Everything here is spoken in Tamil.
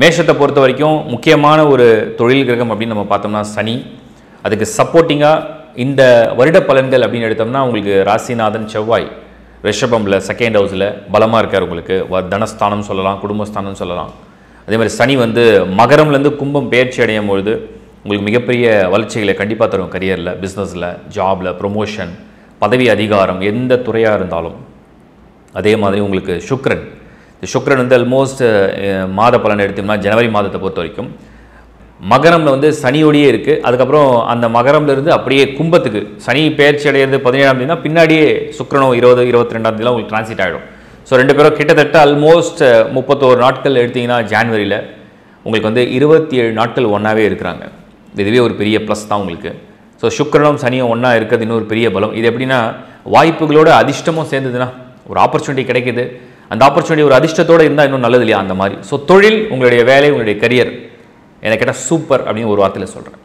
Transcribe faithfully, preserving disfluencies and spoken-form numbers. மேஷத்தை பொறுத்த வரைக்கும் முக்கியமான ஒரு தொழில் கிரகம் அப்படின்னு நம்ம பார்த்தோம்னா சனி. அதுக்கு சப்போர்ட்டிங்காக இந்த வருட பலன்கள் அப்படின்னு எடுத்தோம்னா உங்களுக்கு ராசிநாதன் செவ்வாய் ரிஷபமில் செகண்ட் ஹவுஸில் பலமாக இருக்கார். உங்களுக்கு தனஸ்தானம் சொல்லலாம், குடும்பஸ்தானம் சொல்லலாம். அதே மாதிரி சனி வந்து மகரம்லேருந்து கும்பம் பெயர்ச்சி அடையும் பொழுது உங்களுக்கு மிகப்பெரிய வளர்ச்சிகளை கண்டிப்பாக தரும். கரியரில், பிஸ்னஸில், ஜாபில், ப்ரொமோஷன், பதவி அதிகாரம், எந்த துறையாக இருந்தாலும். அதே மாதிரி உங்களுக்கு சுக்ரன் இந்த சுக்ரன் வந்து ஆல்மோஸ்ட் மாத பலன் எடுத்தோம்னா ஜனவரி மாதத்தை பொறுத்த வரைக்கும் மகரமில் வந்து சனியோடையே இருக்குது. அதுக்கப்புறம் அந்த மகரம்லேருந்து அப்படியே கும்பத்துக்கு சனி பெயர்ச்சி அடைகிறது பதினேழாம் தேதினா பின்னாடியே சுக்ரனும் இருபது இருபத்தி ரெண்டாம் தேதியெலாம் உங்களுக்கு டிரான்சிட் ஆகிடும். ஸோ ரெண்டு பேரும் கிட்டத்தட்ட ஆல்மோஸ்ட் முப்பத்தோரு நாட்கள் எடுத்திங்கன்னா ஜான்வரியில் உங்களுக்கு வந்து இருபத்தி ஏழு நாட்கள் ஒன்றாவே இருக்கிறாங்க. இதுவே ஒரு பெரிய ப்ளஸ் தான் உங்களுக்கு. ஸோ சுக்ரனும் சனியும் ஒன்றா இருக்கிறது இன்னொரு பெரிய பலம். இது எப்படின்னா வாய்ப்புகளோட அதிர்ஷ்டமும் சேர்ந்ததுன்னா ஒரு ஆப்பர்ச்சுனிட்டி கிடைக்கிது. அந்த ஆப்பர்ச்சுனிட்டி ஒரு அதிர்ஷ்டத்தோடு இருந்தால் இன்னும் நல்லது இல்லையா? அந்த மாதிரி. ஸோ தொழில், உங்களுடைய வேலை, உங்களுடைய கரியர், என்னை கேட்டால் சூப்பர் அப்படின்னு ஒரு வார்த்தையில் சொல்கிறேன்.